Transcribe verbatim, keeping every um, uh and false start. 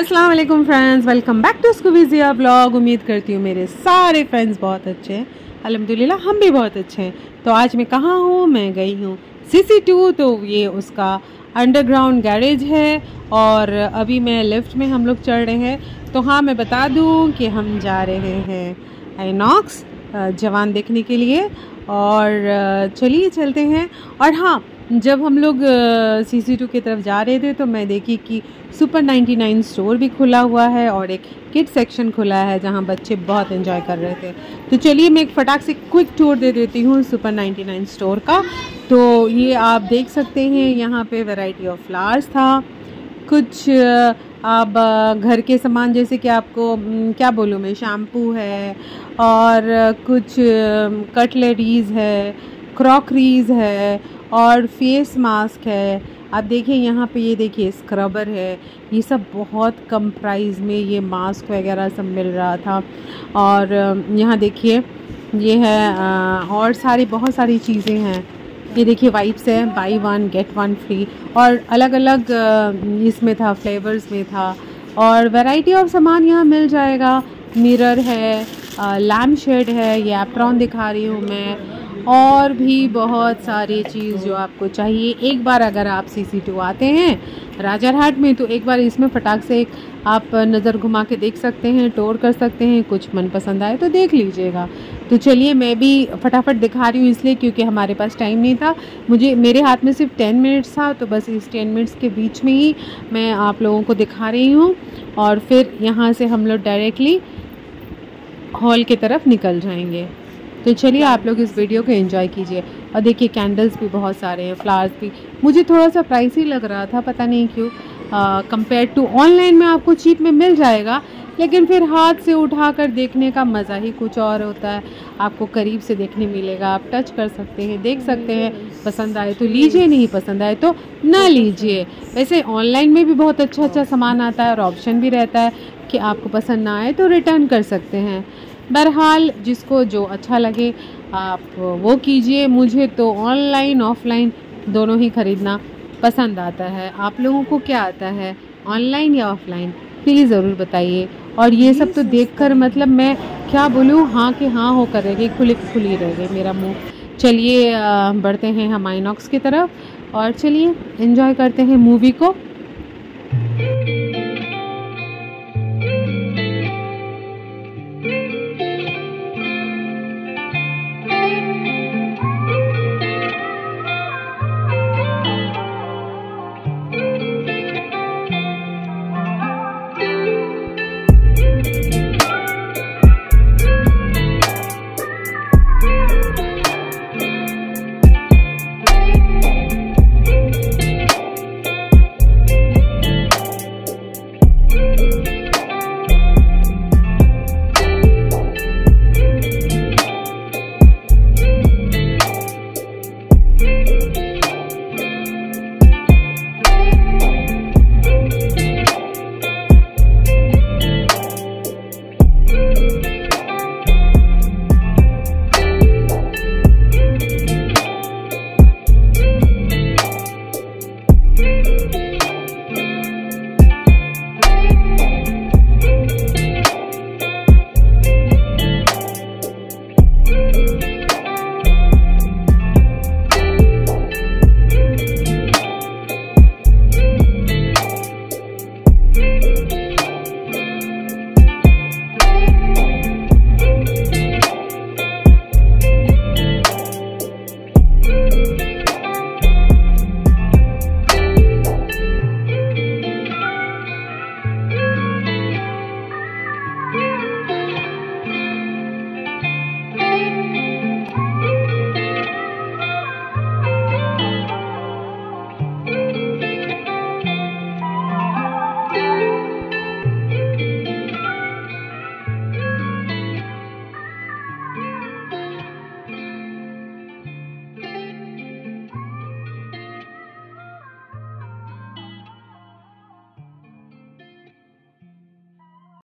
अस्सलाम वालेकुम friends, welcome back to Scooby Zia vlog. उम्मीद करती हूँ मेरे सारे फ्रेंड्स बहुत अच्छे हैं, अल्हम्दुलिल्लाह हम भी बहुत अच्छे हैं। तो आज मैं कहाँ हूँ? मैं गई हूँ सी सी टू। तो ये उसका अंडरग्राउंड गैरेज है और अभी मैं लिफ्ट में हम लोग चढ़ रहे हैं। तो हाँ, मैं बता दूँ कि हम जा रहे हैं आइनॉक्स जवान देखने के लिए, और चलिए चलते हैं। और हाँ, जब हम लोग सी सी टू की तरफ जा रहे थे तो मैं देखी कि सुपर नाइन्टी नाइन स्टोर भी खुला हुआ है और एक किड सेक्शन खुला है जहां बच्चे बहुत एंजॉय कर रहे थे। तो चलिए मैं एक फटाक से क्विक टूर दे देती हूं सुपर नाइन्टी नाइन स्टोर का। तो ये आप देख सकते हैं, यहां पे वैरायटी ऑफ फ्लावर्स था, कुछ अब घर के सामान जैसे कि आपको क्या बोलूँ मैं, शैम्पू है और कुछ कटलरीज़ है, क्रॉकरीज है और फेस मास्क है। आप देखिए यहाँ पे, ये देखिए स्क्रबर है। ये सब बहुत कम प्राइस में ये मास्क वगैरह सब मिल रहा था। और यहाँ देखिए ये है, और सारी बहुत सारी चीज़ें हैं। ये देखिए वाइप्स है, buy one get one free, और अलग अलग इसमें था, फ्लेवर्स में था, और वैरायटी ऑफ सामान यहाँ मिल जाएगा। मिरर है, लैम्प शेड है, ये एप्रॉन दिखा रही हूँ मैं, और भी बहुत सारी चीज़ जो आपको चाहिए। एक बार अगर आप सी सी टू आते हैं राजा हाट में तो एक बार इसमें फटाक से एक आप नज़र घुमा के देख सकते हैं, टूर कर सकते हैं, कुछ मनपसंद आए तो देख लीजिएगा। तो चलिए मैं भी फटाफट दिखा रही हूँ इसलिए क्योंकि हमारे पास टाइम नहीं था। मुझे मेरे हाथ में सिर्फ टेन मिनट्स था, तो बस इस टेन मिनट्स के बीच में ही मैं आप लोगों को दिखा रही हूँ। और फिर यहाँ से हम लोग डायरेक्टली हॉल की तरफ निकल जाएंगे। तो चलिए आप लोग इस वीडियो को एंजॉय कीजिए। और देखिए कैंडल्स भी बहुत सारे हैं, फ्लावर्स भी। मुझे थोड़ा सा प्राइस ही लग रहा था, पता नहीं क्यों, कंपेयर टू ऑनलाइन में आपको चीप में मिल जाएगा, लेकिन फिर हाथ से उठा कर देखने का मज़ा ही कुछ और होता है। आपको करीब से देखने मिलेगा, आप टच कर सकते हैं, देख सकते हैं, पसंद आए तो लीजिए, नहीं पसंद आए तो ना लीजिए। वैसे ऑनलाइन में भी बहुत अच्छा अच्छा सामान आता है और ऑप्शन भी रहता है कि आपको पसंद ना आए तो रिटर्न कर सकते हैं। बहरहाल जिसको जो अच्छा लगे आप वो कीजिए। मुझे तो ऑनलाइन ऑफ़लाइन दोनों ही ख़रीदना पसंद आता है। आप लोगों को क्या आता है, ऑनलाइन या ऑफ़लाइन? प्लीज़ ज़रूर बताइए। और ये सब तो देखकर मतलब मैं क्या बोलूँ, हाँ कि हाँ होकर रह गई, खुली खुली रह गई मेरा मुंह। चलिए बढ़ते हैं हम आइनॉक्स की तरफ और चलिए इन्जॉय करते हैं मूवी को।